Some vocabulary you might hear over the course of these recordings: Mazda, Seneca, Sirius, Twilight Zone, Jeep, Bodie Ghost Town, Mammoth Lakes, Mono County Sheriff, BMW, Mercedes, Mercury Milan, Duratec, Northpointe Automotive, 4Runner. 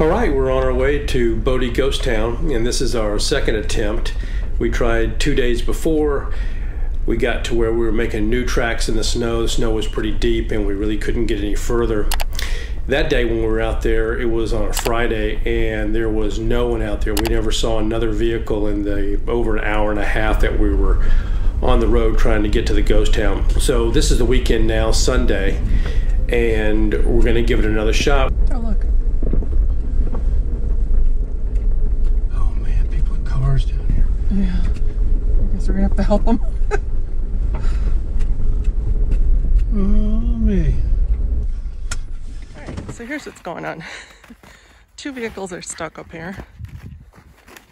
Alright, we're on our way to Bodie Ghost Town, and this is our second attempt. We tried 2 days before. We got to where we were making new tracks in the snow. The snow was pretty deep and we really couldn't get any further. That day when we were out there, it was on a Friday and there was no one out there. We never saw another vehicle in the over an hour and a half that we were on the road trying to get to the ghost town. So this is the weekend now, Sunday, and we're going to give it another shot. Oh, look. Yeah, I guess we're gonna have to help them. Oh, me. Alright, so here's what's going on. Two vehicles are stuck up here.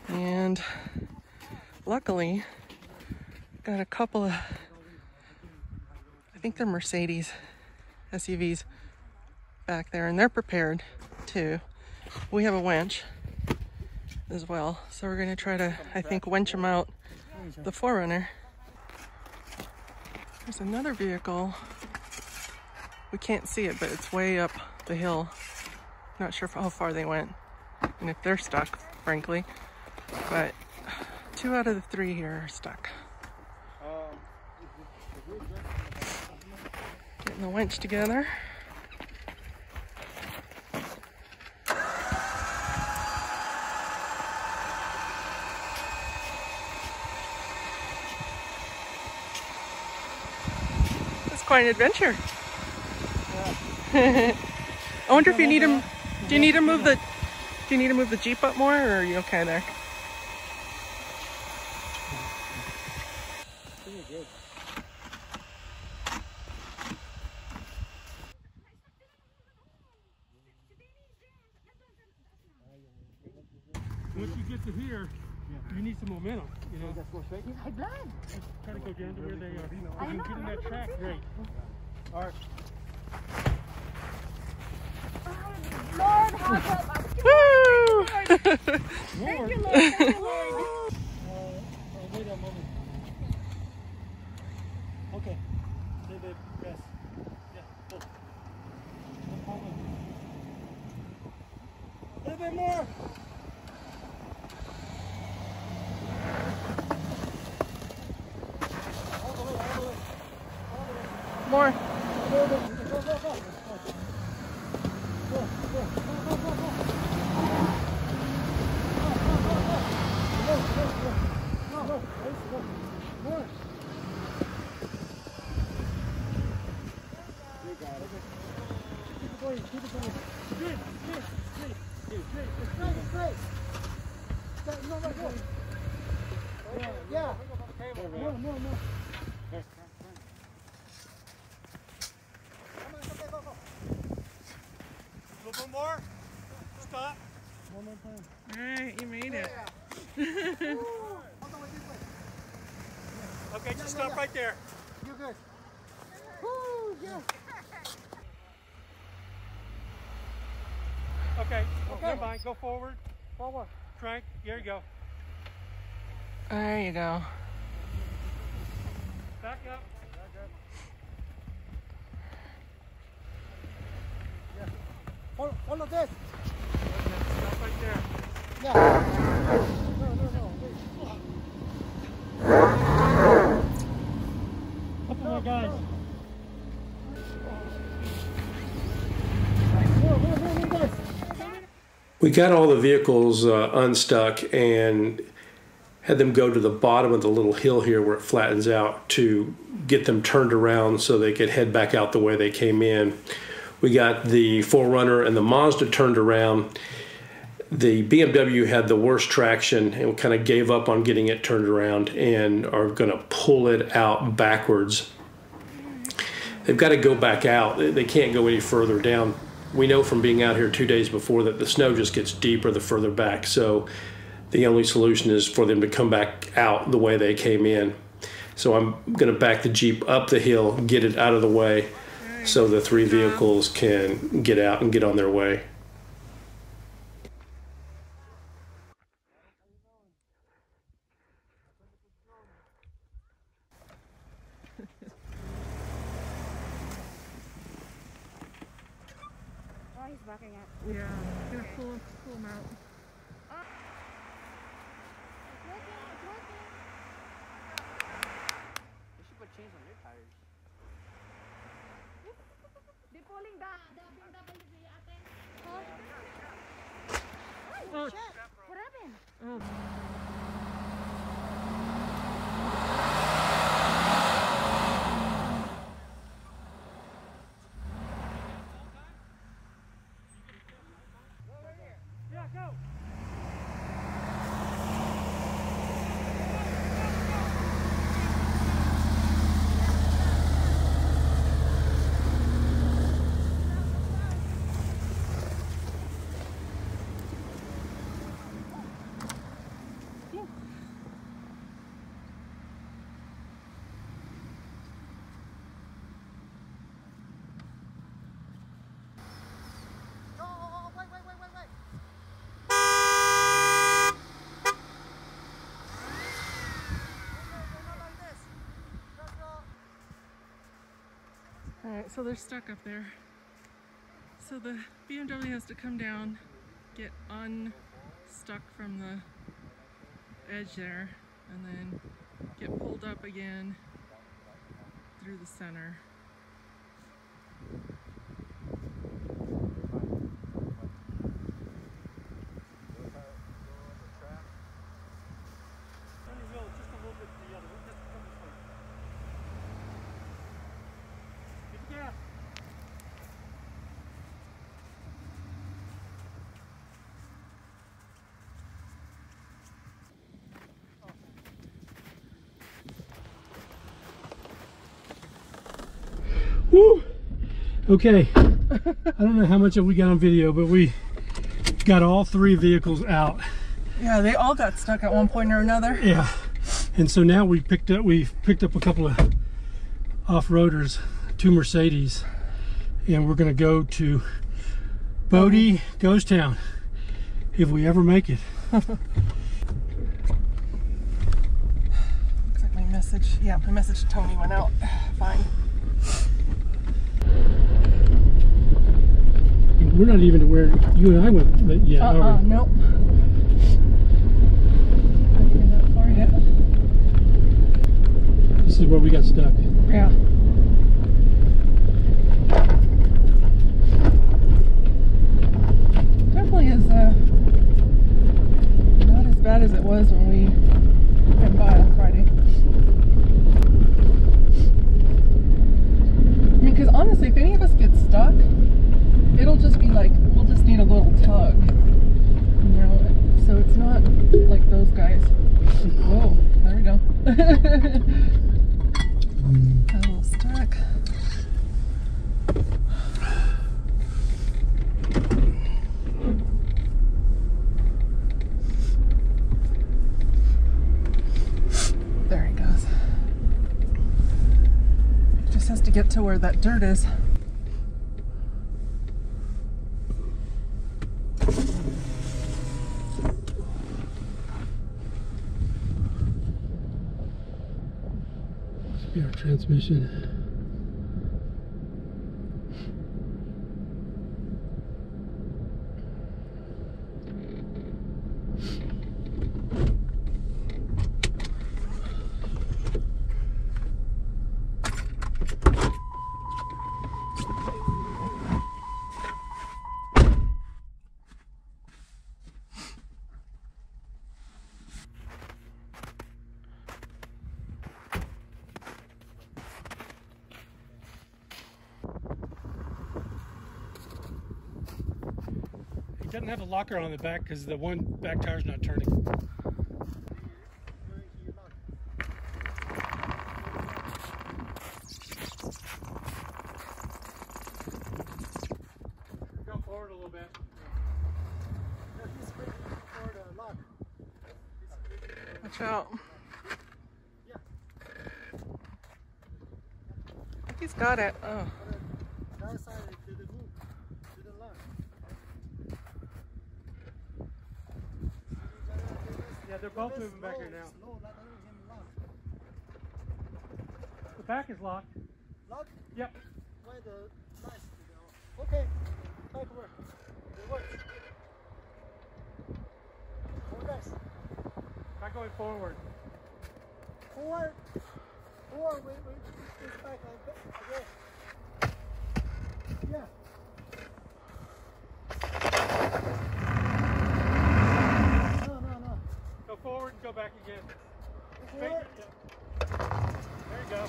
And luckily, got a couple of, I think they're Mercedes SUVs back there, and they're prepared too. We have a winch as well, so we're going to try to, I think, winch them out, the 4Runner. There's another vehicle. We can't see it, but it's way up the hill. Not sure how far they went and if they're stuck, frankly, but 2 out of the 3 here are stuck. Getting the winch together. Quite an adventure. Yeah. I wonder if you need him. Do you need to move the Jeep up more, or are you okay there? Pretty good. Once you get to here, you need some momentum, you know. I done. Try to go down to where they are. I know, get in that track, great. All right. Lord, help us. Woo! Thank you, Lord. Thank you, Lord. Wait a moment. Okay. Stay there, rest. Yeah, go. A little bit more. More. Yeah. More. More. Stop. One more time. All right, you made it. Yeah. Okay, just stop right there. You're good. Woo, yeah. Okay. Never mind. Go forward. Forward. Crank. There you go. There you go. Back up. Hold on this. Stop right there. Yeah. No. Couple more guys. We got all the vehicles unstuck and had them go to the bottom of the little hill here where it flattens out to get them turned around so they could head back out the way they came in. We got the 4Runner and the Mazda turned around. The BMW had the worst traction and we kind of gave up on getting it turned around and are going to pull it out backwards. They've got to go back out. They can't go any further down. We know from being out here 2 days before that the snow just gets deeper the further back. So the only solution is for them to come back out the way they came in. So I'm going to back the Jeep up the hill, get it out of the way, so the 3 vehicles can get out and get on their way. he's backing up. Yeah, gonna pull him out. It's working. They should put chains on their tires. They're pulling back. Oh, shit. What happened? Oh. Alright, so they're stuck up there. So the BMW has to come down, get unstuck from the edge there, and then get pulled up again through the center. Woo! Okay, I don't know how much of we got on video, but we got all three vehicles out. Yeah, they all got stuck at one point or another. Yeah, and so now we've picked up a couple of off-roaders, two Mercedes, and we're gonna go to Bodie Ghost Town if we ever make it. Looks like my message. Yeah, my message to Tony went out. Fine. We're not even to where you and I went yet. Are we? Nope. Not even that far yet. This is where we got stuck. Yeah. Definitely is not as bad as it was when we went by on Friday. I mean, because honestly, if any of us get stuck, it'll just be like, we'll just need a little tug, you know, so it's not like those guys. Whoa, there we go. Got a little stuck. There he goes. He just has to get to where that dirt is. Our transmission. It doesn't have a locker on the back because the one back tire's not turning. Go forward a little bit. Watch out. Yeah. He's got it. Oh. They're both moving back here now. The back is locked. Locked? Yep. Okay. paperwork. It works. Four guys. Not going forward. Four, wait, back, I guess. Yeah. No. Go forward and go back again. There you go.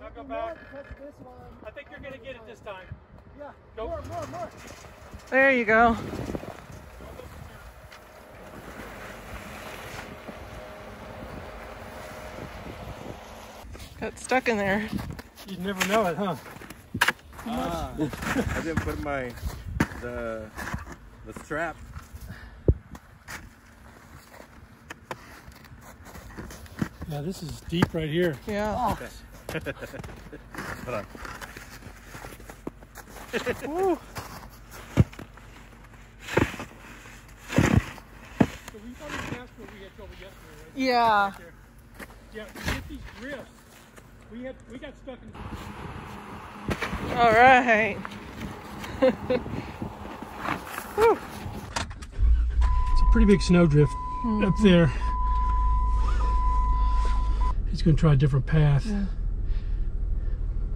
Now go back. I think you're going to get it this time. Yeah. Go. More. There you go. Got stuck in there. You'd never know it, huh? I didn't put the strap. Yeah, this is deep right here. Yeah. Oh. Hold on. Woo. So we probably passed where we had trouble yesterday, right? Yeah. Yeah, we get these drifts. We got stuck in. All right. Woo. It's a pretty big snow drift up there. He's going to try a different path. Yeah.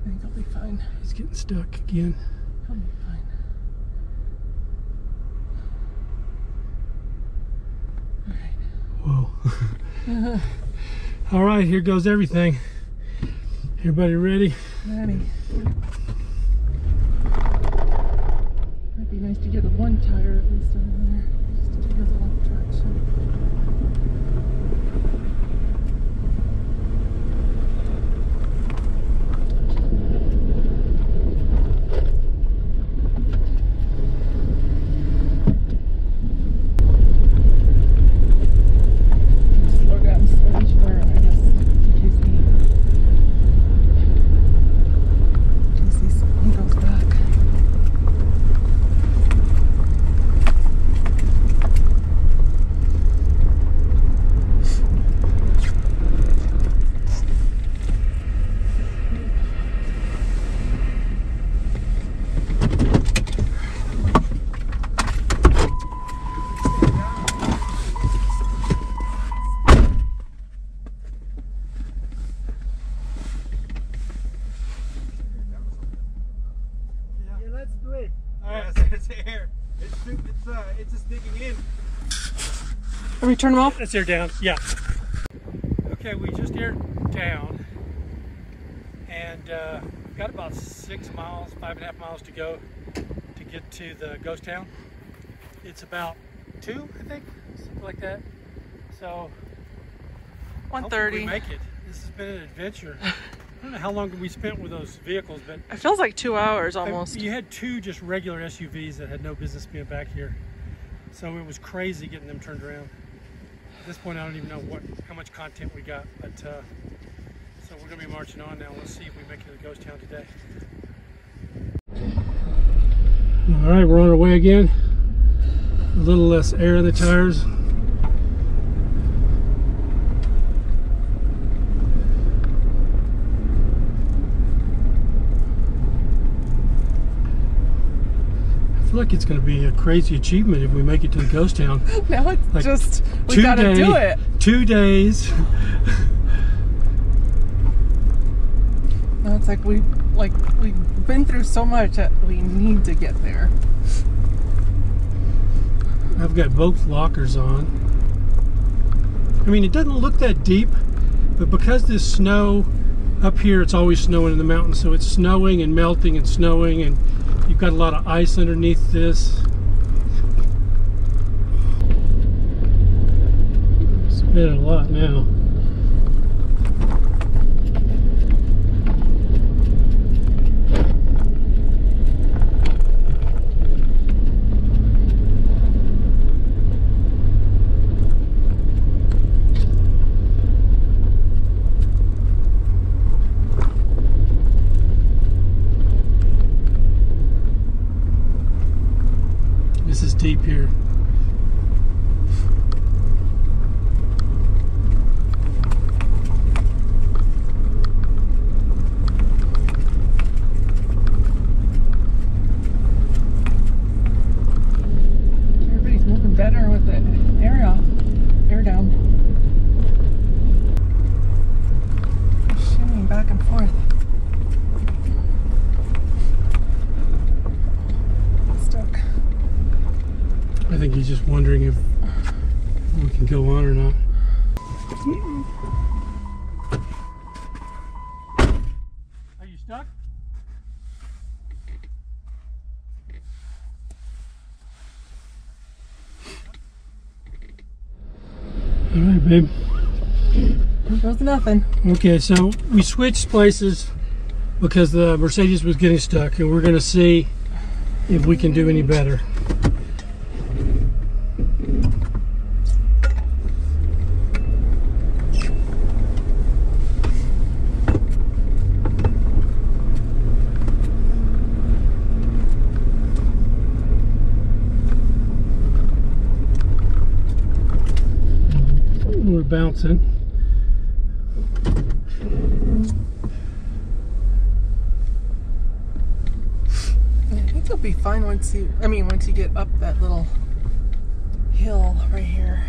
I think I'll be fine. He's getting stuck again. I'll be fine. All right. Whoa. All right, here goes everything. Everybody ready? Ready. Might be nice to get one tire at least on there, just to give us a lot of traction. Slow down so much more, I guess. Can we turn them off? Let's air down, yeah. Okay, we just aired down and we've got about 6 miles, 5.5 miles to go to get to the ghost town. It's about 2, I think, something like that. So, 1:30. We make it. This has been an adventure. I don't know how long we spent with those vehicles, but it feels like 2 hours almost. You had 2 just regular SUVs that had no business being back here. So it was crazy getting them turned around. At this point, I don't even know how much content we got, but so we're gonna be marching on now. Let's see if we make it to Ghost Town today. All right, we're on our way again. A little less air in the tires. I feel like it's gonna be a crazy achievement if we make it to the ghost town. Now it's like just we gotta do it. 2 days. Now it's like we've been through so much that we need to get there. I've got both lockers on. I mean, it doesn't look that deep, but because this snow up here, it's always snowing in the mountains, so it's snowing and melting and snowing, and you've got a lot of ice underneath this. It's been a lot now. Deep here. I think he's just wondering if we can go on or not. Are you stuck? All right, babe. Here goes nothing. Okay, so we switched places because the Mercedes was getting stuck, and we're going to see if we can do any better. We're bouncing. It'll be fine once you, once you get up that little hill right here.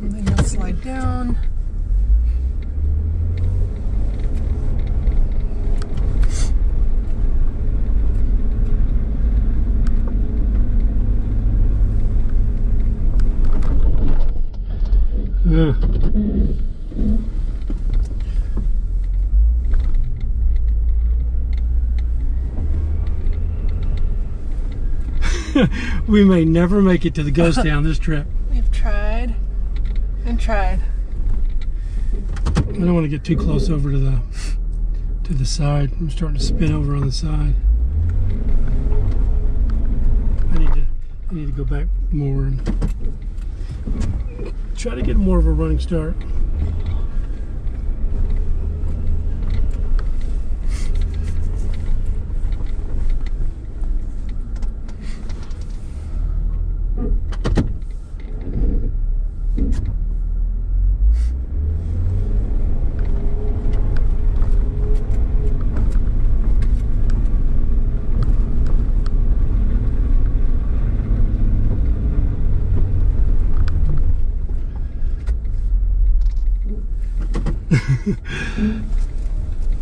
And then you'll slide down. We may never make it to the ghost town this trip. We've tried and tried. I don't want to get too close over to the side. I'm starting to spin over on the side. I need to go back more and try to get more of a running start.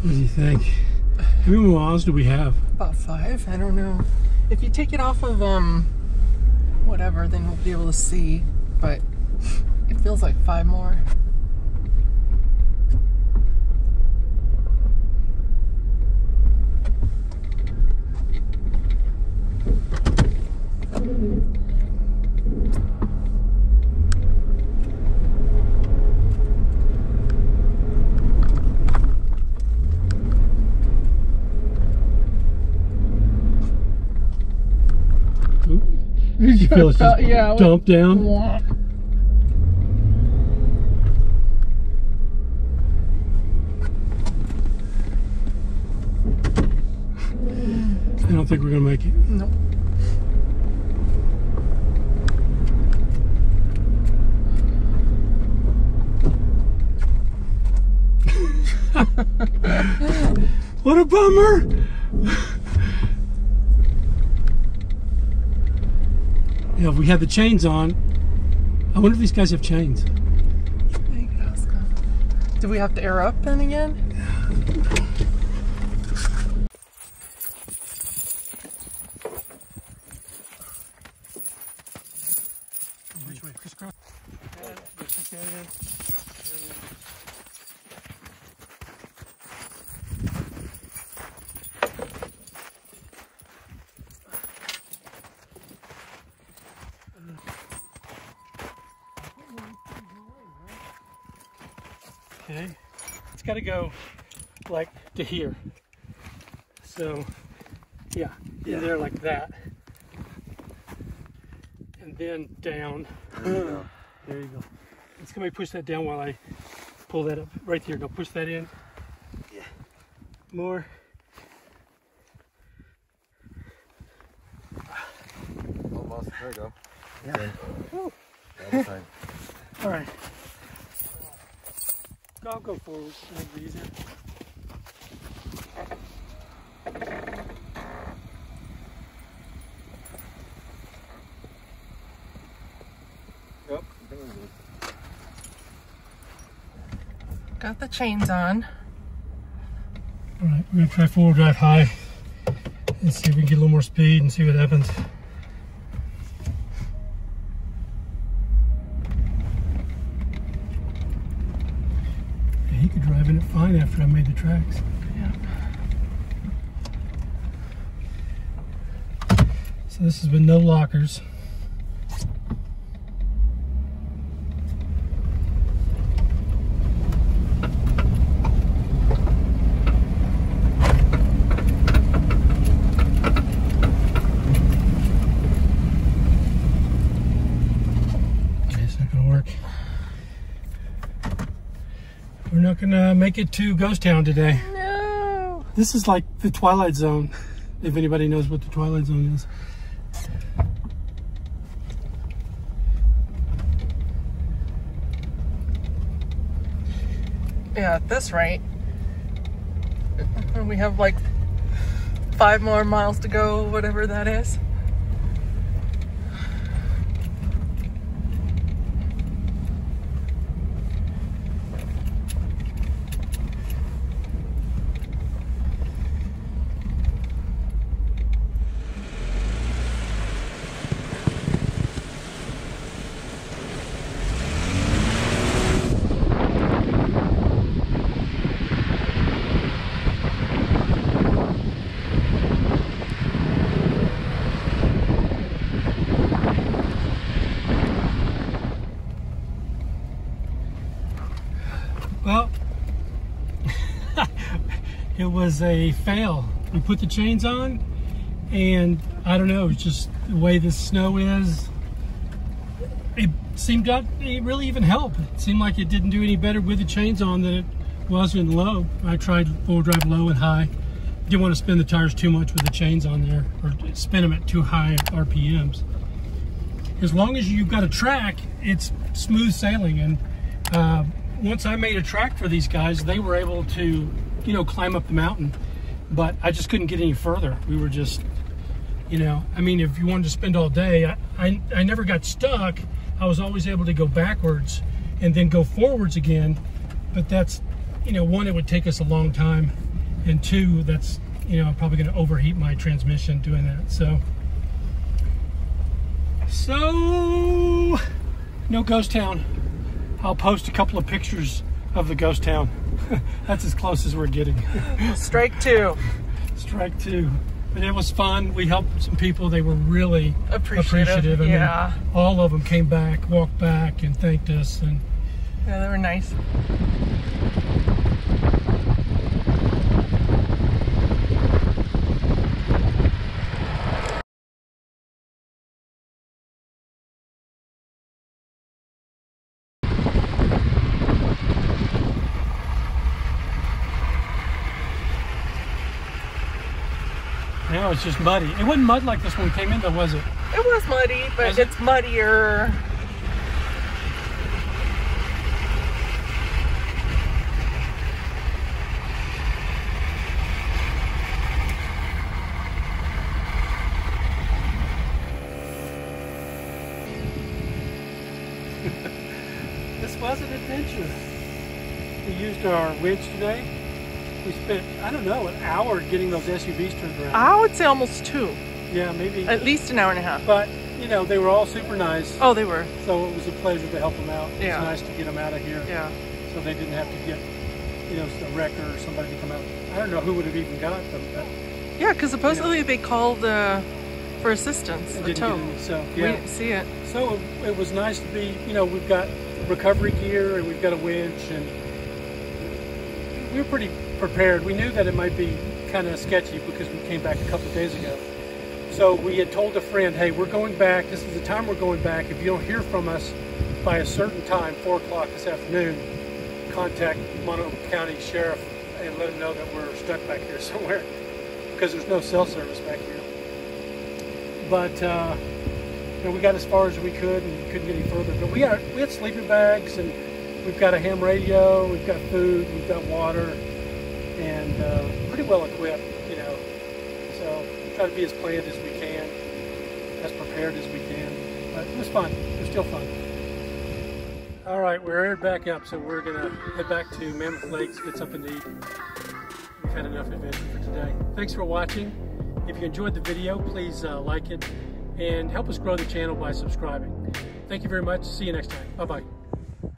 What do you think? How many miles do we have? About 5. I don't know. If you take it off of whatever, then we'll be able to see. But it feels like 5 more. Did you feel it just dump down? Yeah. I don't think we're going to make it. Nope. What a bummer! You know, if we had the chains on, I wonder if these guys have chains. Do we have to air up then again? Which way? Crisscross. Okay, it's got to go like to here. So, yeah, there like that, and then down. There you go. It's gonna push that down while I pull that up right here. Go push that in. Yeah. More. Almost. There you go. Yeah. Okay. All, all right. I'll go forward, it'll be easier. Yep. Got the chains on. All right, we're gonna try four-wheel drive high and see if we can get a little more speed and see what happens. driving it fine after I made the tracks. Yeah. So this has been no lockers. We're not gonna make it to Ghost Town today. No. This is like the Twilight Zone, if anybody knows what the Twilight Zone is. Yeah, at this rate, we have like 5 more miles to go, whatever that is. Well, it was a fail. We put the chains on, and I don't know, just the way the snow is, it seemed not, it really even helped. It seemed like it didn't do any better with the chains on than it was in low. I tried four drive low and high. Didn't want to spin the tires too much with the chains on there, or spin them at too high RPMs. As long as you've got a track, it's smooth sailing, and once I made a track for these guys, they were able to, you know, climb up the mountain, but I just couldn't get any further. We were just, you know, I mean, if you wanted to spend all day, I never got stuck. I was always able to go backwards and then go forwards again, but that's, you know, one, it would take us a long time, and two, that's, you know, I'm probably going to overheat my transmission doing that. So no Ghost Town. I'll post a couple of pictures of the Ghost Town. That's as close as we're getting. Strike 2. Strike 2. But it was fun. We helped some people. They were really appreciative. Yeah. I mean, all of them came back, walked back, and thanked us. And yeah, they were nice. No, it's just muddy. It wasn't mud like this one came in, though, was it? It was muddy, but it's muddier. This was an adventure. We used our winch today. We spent, I don't know, an hour getting those SUVs turned around. I would say almost 2. Yeah, maybe. At least an hour and a half. But, you know, they were all super nice. Oh, they were. So it was a pleasure to help them out. Yeah. It was nice to get them out of here. Yeah. So they didn't have to get, you know, a wrecker or somebody to come out. I don't know who would have even got them. But, yeah, because supposedly, you know, they called for assistance, a tow. So, yeah. We didn't see it. So it was nice to be, you know, we've got recovery gear and we've got a winch, and we were pretty prepared. We knew that it might be kind of sketchy because we came back a couple of days ago. So we had told a friend, hey, we're going back. This is the time we're going back. If you don't hear from us by a certain time, 4 o'clock this afternoon, contact Mono County Sheriff and let him know that we're stuck back here somewhere because there's no cell service back here. But you know, we got as far as we could and couldn't get any further. But we had sleeping bags, and we've got a ham radio, we've got food, we've got water, and pretty well equipped, you know. So we try to be as planned as we can, as prepared as we can. But it was fun. It was still fun. All right, we're aired back up, so we're gonna head back to Mammoth Lakes, get something to eat. We've had enough adventure for today. Thanks for watching. If you enjoyed the video, please like it and help us grow the channel by subscribing. Thank you very much. See you next time. Bye-bye.